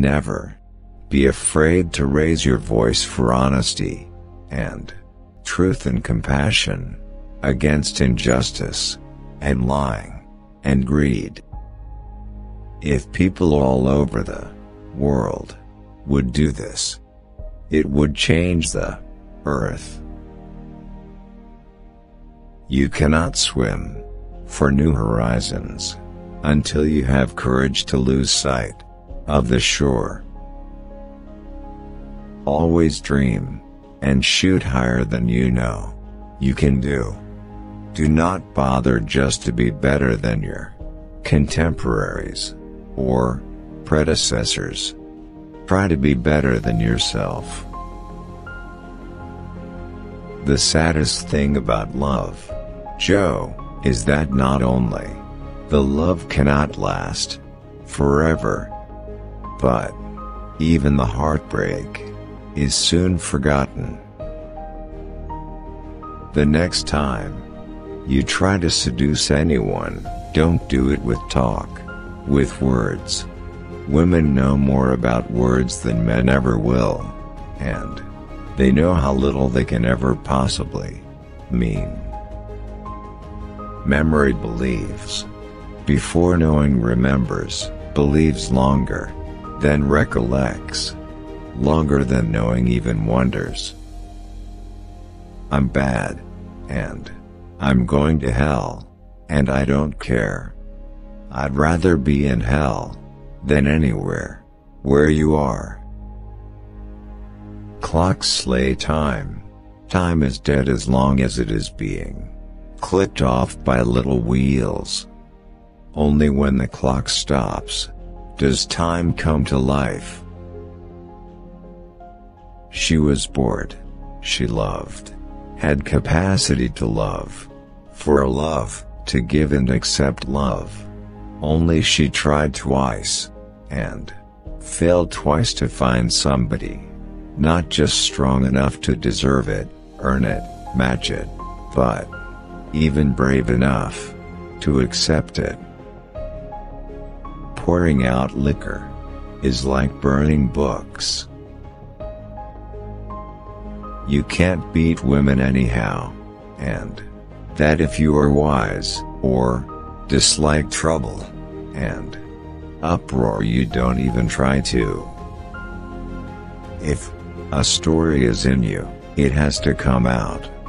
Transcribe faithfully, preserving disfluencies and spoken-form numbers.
Never be afraid to raise your voice for honesty and truth and compassion against injustice and lying and greed. If people all over the world would do this, it would change the earth. You cannot swim for new horizons until you have courage to lose sight of the shore. Always dream and shoot higher than you know you can do. Do not bother just to be better than your contemporaries or predecessors. Try to be better than yourself. The saddest thing about love, Joe, is that not only the love cannot last forever, but even the heartbreak is soon forgotten. The next time you try to seduce anyone, don't do it with talk, with words. Women know more about words than men ever will, and they know how little they can ever possibly mean. Memory believes before knowing remembers, believes longer than recollects, longer than knowing even wonders. I'm bad, and I'm going to hell, and I don't care. I'd rather be in hell than anywhere where you are. Clocks slay time. Time is dead as long as it is being clipped off by little wheels. Only when the clock stops does time come to life. She was bored. She loved. Had capacity to love. For love, to give and accept love. Only she tried twice, and failed twice to find somebody not just strong enough to deserve it, earn it, match it, but even brave enough to accept it. Pouring out liquor is like burning books. You can't beat women anyhow, and that if you are wise, or dislike trouble and uproar, you don't even try to. If a story is in you, it has to come out.